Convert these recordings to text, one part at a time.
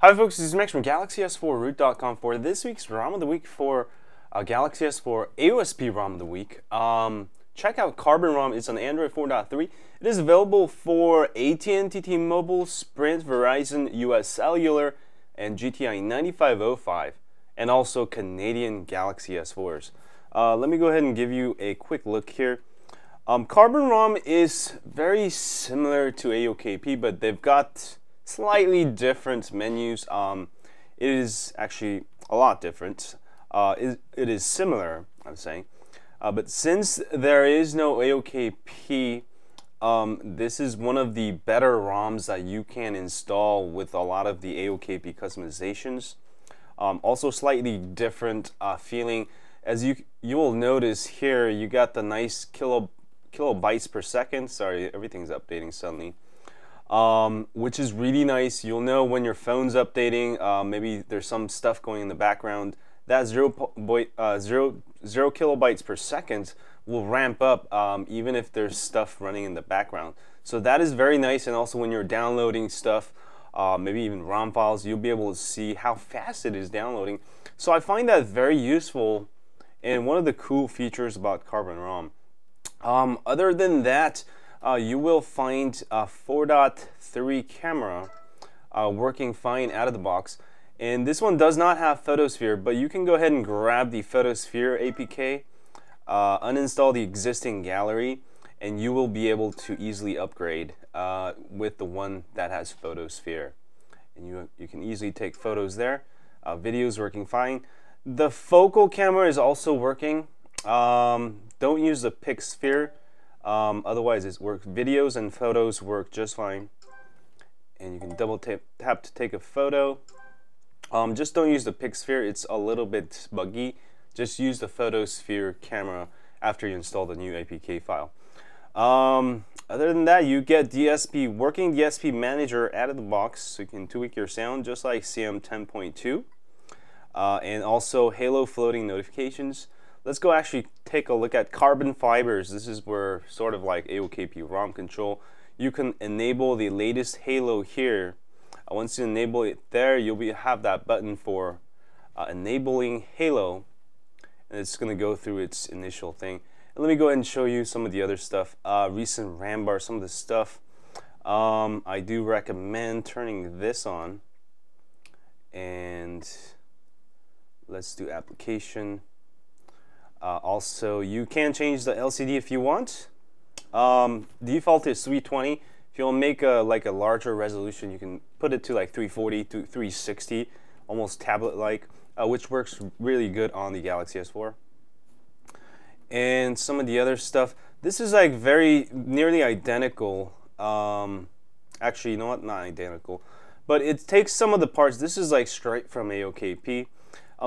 Hi folks, this is Max from GalaxyS4Root.com for this week's ROM of the Week for Galaxy S4 AOSP ROM of the Week. Check out Carbon ROM, it's on Android 4.3. It is available for AT&T, T-Mobile, Sprint, Verizon, US Cellular, and GTI 9505, and also Canadian Galaxy S4s. Let me go ahead and give you a quick look here. Carbon ROM is very similar to AOKP, but they've got slightly different menus. It is actually a lot different. It is similar, I'm saying, but since there is no AOKP, this is one of the better ROMs that you can install with a lot of the AOKP customizations. Also slightly different feeling. As you will notice here, you got the nice kilobytes per second. Sorry, everything's updating suddenly. Which is really nice. You'll know when your phone's updating. Maybe there's some stuff going in the background. That zero kilobytes per second will ramp up even if there's stuff running in the background. So that is very nice. And also when you're downloading stuff, maybe even ROM files, you'll be able to see how fast it is downloading. So I find that very useful and one of the cool features about Carbon ROM. Other than that, you will find a 4.3 camera working fine out of the box, and this one does not have Photosphere, but you can go ahead and grab the Photosphere APK, uninstall the existing gallery, and you will be able to easily upgrade with the one that has Photosphere, and you can easily take photos there. Videos working fine. The focal camera is also working. Don't use the PixSphere. Otherwise it works. Videos and photos work just fine, and you can double tap to take a photo. Just don't use the PixSphere, it's a little bit buggy. Just use the Photosphere camera after you install the new APK file. Other than that, you get DSP, working DSP manager out of the box, so you can tweak your sound just like CM 10.2, and also Halo floating notifications. Let's go actually take a look at carbon fibers. This is where sort of like AOKP ROM control. You can enable the latest Halo here. Once you enable it there, you'll have that button for enabling Halo. And it's gonna go through its initial thing. And let me go ahead and show you some of the other stuff. Recent RAM bar, some of the stuff. I do recommend turning this on. And let's do application. Also, you can change the LCD if you want. Default is 320. If you want to make like a larger resolution, you can put it to like 340 to 360, almost tablet-like, which works really good on the Galaxy S4. And some of the other stuff. This is like very nearly identical. Actually, you know what? Not identical, but it takes some of the parts. This is like straight from AOKP.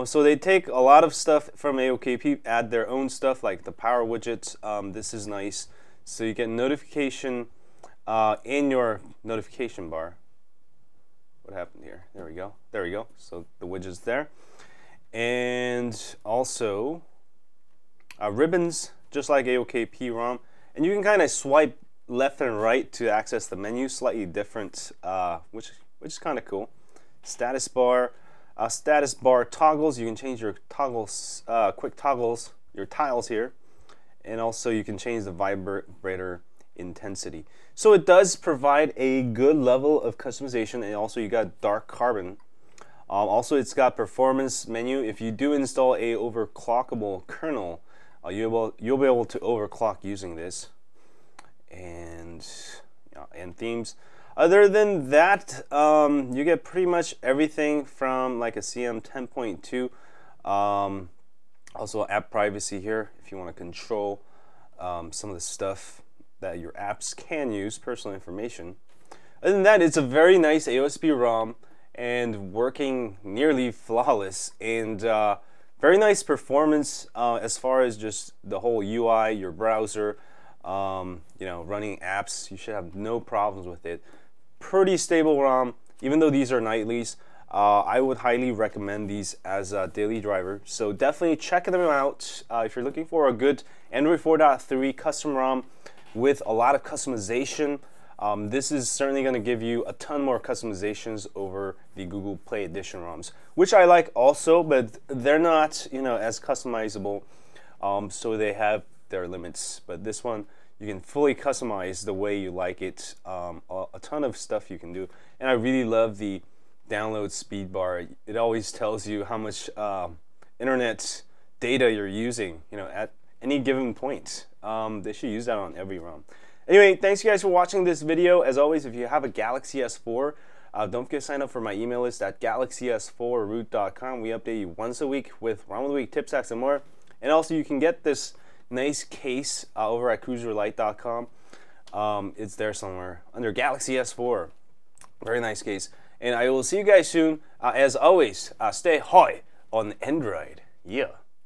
So they take a lot of stuff from AOKP, add their own stuff like the power widgets. This is nice. So you get notification in your notification bar. What happened here? There we go. There we go. So the widget's there. And also ribbons, just like AOKP ROM. And you can kind of swipe left and right to access the menu, slightly different, which is kind of cool. Status bar. Status bar toggles, you can change your toggles, quick toggles, your tiles here, and also you can change the vibrator intensity. So it does provide a good level of customization, and also you got dark carbon. Also it's got performance menu. If you do install a overclockable kernel, you'll be able to overclock using this, and themes. Other than that, you get pretty much everything from like a CM 10.2. Also app privacy here if you want to control some of the stuff that your apps can use, personal information. Other than that, it's a very nice AOSP ROM and working nearly flawless, and very nice performance as far as just the whole UI, your browser, you know, running apps. You should have no problems with it. Pretty stable ROM, even though these are nightlies. I would highly recommend these as a daily driver, so definitely check them out if you're looking for a good Android 4.3 custom ROM with a lot of customization. This is certainly going to give you a ton more customizations over the Google Play Edition ROMs, which I like also, but they're not, you know, as customizable, so they have their limits. But this one, you can fully customize the way you like it. A ton of stuff you can do, and I really love the download speed bar. It always tells you how much internet data you're using, you know, at any given point. They should use that on every ROM. Anyway, thanks you guys for watching this video. As always, if you have a Galaxy S4, don't forget to sign up for my email list at GalaxyS4Root.com. We update you once a week with ROM of the Week, tips, hacks, and more. And also, you can get this nice case over at cruiserlight.com. It's there somewhere under Galaxy S4. Very nice case. And I will see you guys soon. As always, stay high on Android. Yeah.